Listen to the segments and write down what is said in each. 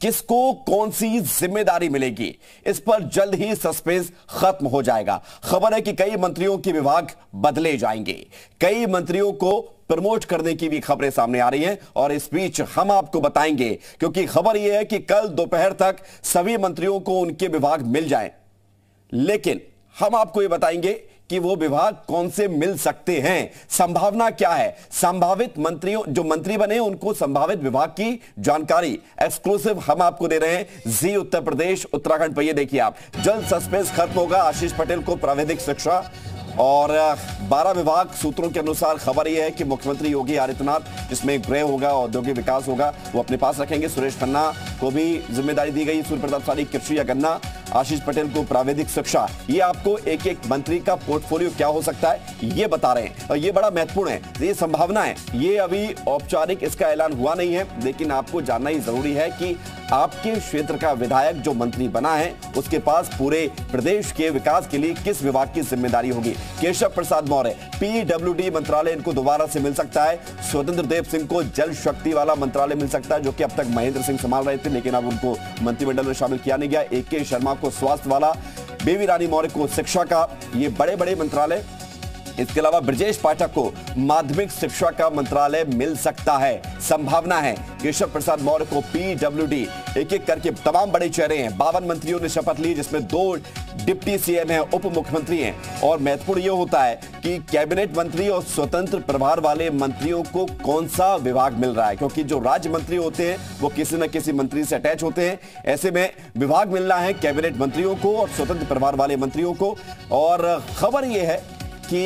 किसको कौन सी जिम्मेदारी मिलेगी, इस पर जल्द ही सस्पेंस खत्म हो जाएगा। खबर है कि कई मंत्रियों के विभाग बदले जाएंगे, कई मंत्रियों को प्रमोट करने की भी खबरें सामने आ रही हैं और इस बीच हम आपको बताएंगे, क्योंकि खबर यह है कि कल दोपहर तक सभी मंत्रियों को उनके विभाग मिल जाएं, लेकिन हम आपको यह बताएंगे कि वो विभाग कौन से मिल सकते हैं, संभावना क्या है, संभावित मंत्रियों जो मंत्री बने उनको संभावित विभाग की जानकारी एक्सक्लूसिव हम आपको दे रहे हैं जी उत्तर प्रदेश उत्तराखंड पर। ये देखिए आप, जल्द सस्पेंस खत्म होगा। आशीष पटेल को प्राविधिक शिक्षा और 12 विभाग, सूत्रों के अनुसार खबर यह है कि मुख्यमंत्री योगी आदित्यनाथ, जिसमें गृह होगा, औद्योगिक विकास होगा, वो अपने पास रखेंगे। सुरेश खन्ना को भी जिम्मेदारी दी गई, सूर्य प्रताप साई कृषि या गन्ना, आशीष पटेल को प्राविधिक शिक्षा। ये आपको एक एक मंत्री का पोर्टफोलियो क्या हो सकता है ये बता रहे हैं और ये बड़ा महत्वपूर्ण है, ये संभावना है। ये अभी औपचारिक इसका ऐलान हुआ नहीं है, लेकिन आपको जानना ही जरूरी है कि आपके क्षेत्र का विधायक जो मंत्री बना है उसके पास पूरे प्रदेश के विकास के लिए किस विभाग की जिम्मेदारी होगी। केशव प्रसाद मौर्य पीडब्ल्यूडी मंत्रालय इनको दोबारा से मिल सकता है। स्वतंत्र देव सिंह को जल शक्ति वाला मंत्रालय मिल सकता है, जो कि अब तक महेंद्र सिंह संभाल रहे थे, लेकिन अब उनको मंत्रिमंडल में शामिल किया नहीं गया। ए क े शर्मा को स्वास्थ्य वाला, बेबी रानी मौर्य को शिक्षा का, ये बड़े बड़े मंत्रालय। इसके अलावा ब्रजेश पाठक को माध्यमिक शिक्षा का मंत्रालय मिल सकता है, संभावना है। केशव प्रसाद मौर्य को पीडब्ल्यूडी, एक एक करके तमाम बड़े चेहरे हैं। 52 मंत्रियों ने शपथ ली, जिसमें 2 डिप्टी सीएम हैं, उप मुख्यमंत्री हैं। और महत्वपूर्ण यह होता है कि कैबिनेट मंत्री और स्वतंत्र प्रभार वाले मंत्रियों को कौन सा विभाग मिल रहा है, क्योंकि जो राज्य मंत्री होते हैं वो किसी न किसी मंत्री से अटैच होते हैं। ऐसे में विभाग मिलना है कैबिनेट मंत्रियों को और स्वतंत्र प्रभार वाले मंत्रियों को। और खबर यह है कि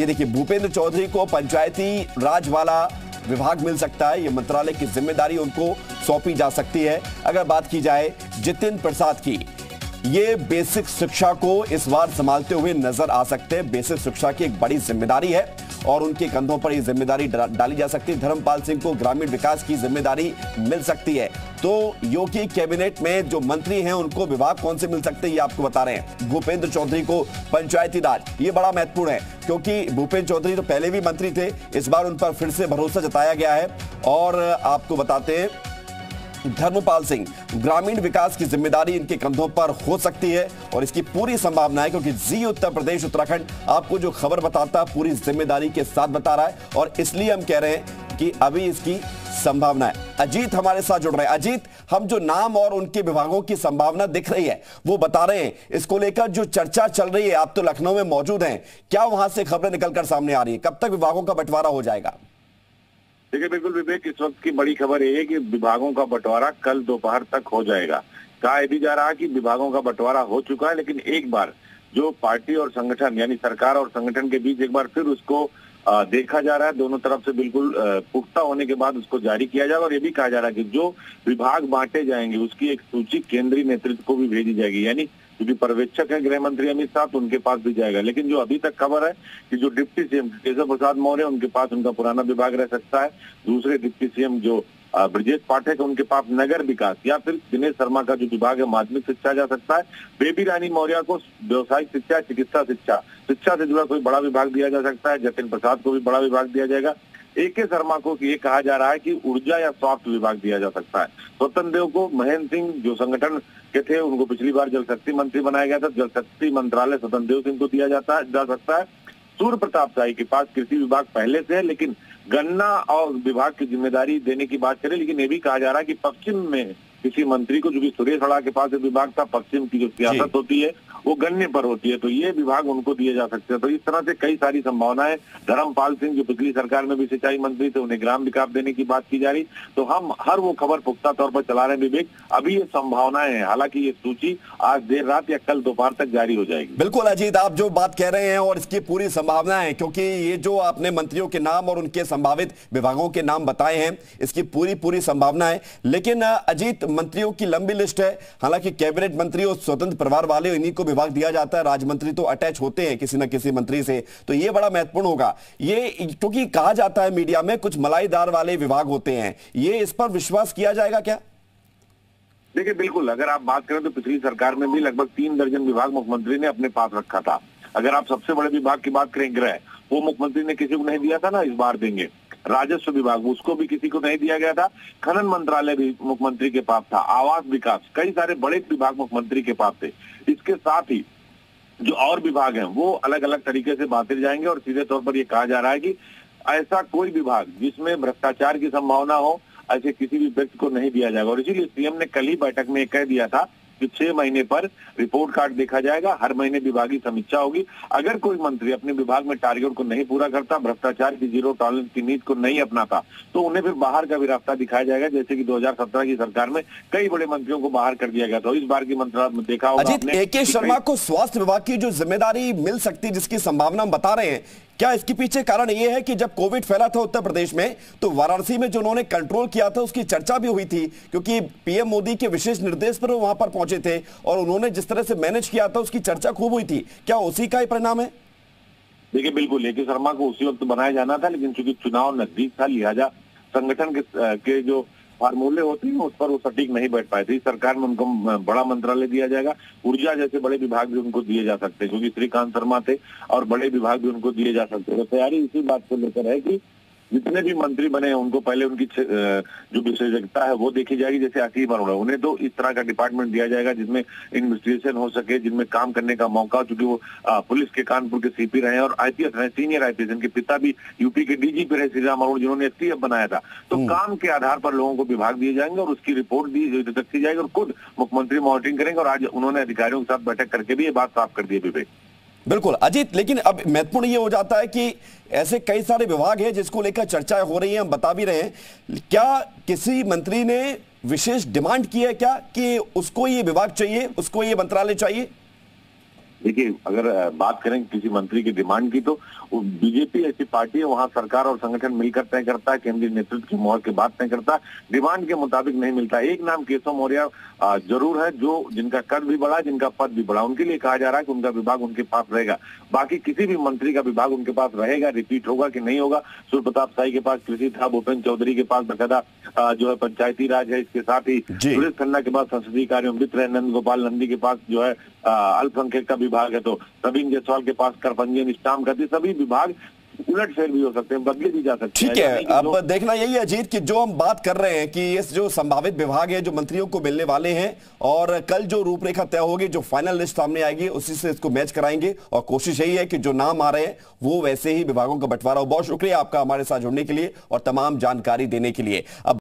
ये देखिए, भूपेंद्र चौधरी को पंचायती राज वाला विभाग मिल सकता है। ये मंत्रालय की जिम्मेदारी उनको सौंपी जा सकती है। अगर बात की जाए जितिन प्रसाद की, ये बेसिक शिक्षा को इस बार संभालते हुए नजर आ सकते हैं। बेसिक शिक्षा की एक बड़ी जिम्मेदारी है और उनके कंधों पर ये जिम्मेदारी डाली जा सकती है। धर्मपाल सिंह को ग्रामीण विकास की जिम्मेदारी मिल सकती है। तो योगी कैबिनेट में जो मंत्री हैं उनको विभाग कौन से मिल सकते हैं ये आपको बता रहे हैं। भूपेंद्र चौधरी को पंचायती राज, ये बड़ा महत्वपूर्ण है, क्योंकि भूपेंद्र चौधरी तो पहले भी मंत्री थे, इस बार उन पर फिर से भरोसा जताया गया है। और आपको बताते हैं धर्मपाल सिंह, ग्रामीण विकास की जिम्मेदारी इनके कंधों पर हो सकती है और इसकी पूरी संभावना है, क्योंकि जी उत्तर प्रदेश उत्तराखंड आपको जो खबर बताता है पूरी जिम्मेदारी के साथ बता रहा है और इसलिए हम कह रहे हैं कि अभी इसकी संभावना है। अजीत हमारे साथ जुड़ रहे हैं। अजीत, हम जो नाम और उनके विभागों की संभावना दिख रही है वो बता रहे हैं, इसको लेकर जो चर्चा चल रही है, आप तो लखनऊ में मौजूद हैं, क्या वहां से खबरें निकलकर सामने आ रही है, कब तक विभागों का बंटवारा हो जाएगा? देखिए बिल्कुल विवेक, इस वक्त की बड़ी खबर ये है कि विभागों का बंटवारा कल दोपहर तक हो जाएगा। कहा यह भी जा रहा है कि विभागों का बंटवारा हो चुका है, लेकिन एक बार जो पार्टी और संगठन यानी सरकार और संगठन के बीच एक बार फिर उसको देखा जा रहा है, दोनों तरफ से बिल्कुल पुख्ता होने के बाद उसको जारी किया जाएगा। और ये भी कहा जा रहा है कि जो विभाग बांटे जाएंगे उसकी एक सूची केंद्रीय नेतृत्व को भी भेजी जाएगी, यानी क्योंकि पर्यवेक्षक है गृह मंत्री अमित शाह तो उनके पास भी जाएगा। लेकिन जो अभी तक खबर है कि जो डिप्टी सीएम केशव प्रसाद मौर्य उनके पास उनका पुराना विभाग रह सकता है, दूसरे डिप्टी सीएम जो ब्रजेश पाठक उनके पास नगर विकास या फिर दिनेश शर्मा का जो विभाग है माध्यमिक शिक्षा जा सकता है। बेबी रानी मौर्य को व्यावसायिक शिक्षा, चिकित्सा शिक्षा, शिक्षा से जुड़ा कोई बड़ा विभाग दिया जा सकता है। जितिन प्रसाद को भी बड़ा विभाग दिया जाएगा। ए के शर्मा को ये कहा जा रहा है कि ऊर्जा या स्वास्थ्य विभाग दिया जा सकता है। स्वतंत्र देव को महेंद्र सिंह जो संगठन के थे उनको पिछली बार जल शक्ति मंत्री बनाया गया था, जल शक्ति मंत्रालय स्वतंत्र देव सिंह को दिया जाता जा सकता है। सूर्य प्रताप साई के पास कृषि विभाग पहले से है, लेकिन गन्ना और विभाग की जिम्मेदारी देने की बात करें, लेकिन ये भी कहा जा रहा है कि पश्चिम में किसी मंत्री को, जो कि सुरेश खन्ना के पास विभाग था, पश्चिम की जो सियासत होती है वो गन्ने पर होती है, तो ये विभाग उनको दिए जा सकते हैं। तो इस तरह से कई सारी संभावनाएं। धर्मपाल सिंह जो पिछली सरकार में भी सिंचाई मंत्री थे उन्हें ग्राम विकास देने की बात की जा रही। तो हम हर वो खबर पुख्ता तौर पर चला रहे हैं विवेक, अभी ये संभावनाएं हैं। हालांकि ये सूची आज देर रात या कल दोपहर तक जारी हो जाएगी। बिल्कुल अजीत, आप जो बात कह रहे हैं और इसकी पूरी संभावना है, क्योंकि ये जो आपने मंत्रियों के नाम और उनके संभावित विभागों के नाम बताए हैं इसकी पूरी पूरी संभावना है। लेकिन अजीत, मंत्रियों की लंबी लिस्ट है, हालांकि कैबिनेट मंत्री और स्वतंत्र प्रभार वाले इन्हीं को विभाग दिया जाता है, राज्य मंत्री तो अटैच होते हैं किसी न किसी मंत्री से, तो ये बड़ा महत्वपूर्ण होगा। ये क्योंकि कहा जाता है मीडिया में कुछ मलाईदार वाले विभाग होते हैं, ये इस पर विश्वास किया जाएगा क्या? देखिए बिल्कुल, अगर आप बात करें तो पिछली सरकार में भी लगभग 3 दर्जन विभाग मुख्यमंत्री ने अपने पास रखा था। अगर आप सबसे बड़े विभाग की बात करें, गृह, वो मुख्यमंत्री ने किसी को नहीं दिया था ना, इस बार देंगे। राजस्व विभाग उसको भी किसी को नहीं दिया गया था, खनन मंत्रालय भी मुख्यमंत्री के पास था, आवास विकास, कई सारे बड़े विभाग मुख्यमंत्री के पास थे। इसके साथ ही जो और विभाग हैं वो अलग अलग तरीके से बांटे जाएंगे और सीधे तौर पर ये कहा जा रहा है कि ऐसा कोई विभाग जिसमें भ्रष्टाचार की संभावना हो ऐसे किसी भी व्यक्ति को नहीं दिया जाएगा। और इसीलिए सीएम ने कल ही बैठक में कह दिया था कि 6 महीने पर रिपोर्ट कार्ड देखा जाएगा, हर महीने विभागीय समीक्षा होगी। अगर कोई मंत्री अपने विभाग में टारगेट को नहीं पूरा करता, भ्रष्टाचार की जीरो टॉलरेंस की नीति को नहीं अपनाता, तो उन्हें फिर बाहर का भी रास्ता दिखाया जाएगा, जैसे कि 2017 की सरकार में कई बड़े मंत्रियों को बाहर कर दिया गया था। इस बार की मंत्रालय देखा होगा। ए के शर्मा को स्वास्थ्य विभाग की जो जिम्मेदारी मिल सकती है जिसकी संभावना हम बता रहे हैं, क्या इसके पीछे कारण यह है कि जब कोविड फैला था उत्तर प्रदेश में तो वाराणसी में जो उन्होंने कंट्रोल किया था उसकी चर्चा भी हुई थी, क्योंकि पीएम मोदी के विशेष निर्देश पर वो वहां पर पहुंचे थे और उन्होंने जिस तरह से मैनेज किया था उसकी चर्चा खूब हुई थी, क्या उसी का ही परिणाम है? देखिए बिल्कुल, ए के शर्मा को उसी वक्त बनाया जाना था, लेकिन चूंकि चुनाव नजदीक था लिहाजा संगठन के जो फार्मूले होते हैं उस पर वो सटीक नहीं बैठ पाए थे। इस सरकार में उनको बड़ा मंत्रालय दिया जाएगा, ऊर्जा जैसे बड़े विभाग भी उनको दिए जा सकते हैं क्योंकि श्रीकांत शर्मा थे और बड़े विभाग भी उनको दिए जा सकते हैं। तो तैयारी इसी बात को लेकर है कि जितने भी मंत्री बने हैं उनको पहले उनकी जो विशेषज्ञता है वो देखी जाएगी। जैसे असीम अरोड़, उन्हें तो इस तरह का डिपार्टमेंट दिया जाएगा जिसमें इन्वेस्टिगेशन हो सके, जिनमें काम करने का मौका, चूंकि वो पुलिस के कानपुर के सीपी रहे और आईपीएस रहे, सीनियर आईपीएस, जिनके पिता भी यूपी के डीजीपी रहे श्रीराम अरोड़, जिन्होंने एसटीएफ बनाया था। तो काम के आधार पर लोगों को विभाग दिए जाएंगे और उसकी रिपोर्ट दी रखी जाएगी और खुद मुख्यमंत्री मॉनिटरिंग करेंगे। और आज उन्होंने अधिकारियों के साथ बैठक करके भी ये बात साफ कर दी है विवेक। बिल्कुल अजीत, लेकिन अब महत्वपूर्ण ये हो जाता है कि ऐसे कई सारे विभाग हैं जिसको लेकर चर्चाएं हो रही हैं, हम बता भी रहे हैं, क्या किसी मंत्री ने विशेष डिमांड की है क्या कि उसको ये विभाग चाहिए, उसको ये मंत्रालय चाहिए? देखिए अगर बात करें किसी मंत्री की डिमांड की तो बीजेपी ऐसी पार्टी है, वहाँ सरकार और संगठन मिलकर तय करता है, केंद्रीय नेतृत्व की मोहर के बाद तय करता, डिमांड के मुताबिक नहीं मिलता। एक नाम केशव मौर्य जरूर है जो जिनका कद भी बढ़ा, जिनका पद भी बढ़ा, उनके लिए कहा जा रहा है कि उनका विभाग उनके पास रहेगा। बाकी किसी भी मंत्री का विभाग उनके पास रहेगा, रिपीट होगा कि नहीं होगा। सूर्य प्रताप साई के पास कृषि था, भूपेंद्र चौधरी के पास बकायदा जो है पंचायती राज है, इसके साथ ही सुरेश खन्ना के पास संसदीय कार्य वित्त है, नंद गोपाल नंदी के पास जो है अल्पसंख्यक का विभाग है, तो नवीन जायसवाल के पास कर पंजीयन स्टाम्प करती, सभी विभाग उलट फेर भी हो सकते हैं, बदले भी जा सकते हैं। ठीक है, अब देखना यही है अजीत कि जो हम बात कर रहे हैं कि ये जो संभावित विभाग है जो मंत्रियों को मिलने वाले हैं और कल जो रूपरेखा तय होगी, जो फाइनल लिस्ट सामने आएगी, उसी से इसको मैच कराएंगे और कोशिश यही है कि जो नाम आ रहे हैं वो वैसे ही विभागों का बंटवारा हो। बहुत शुक्रिया आपका हमारे साथ जुड़ने के लिए और तमाम जानकारी देने के लिए। अब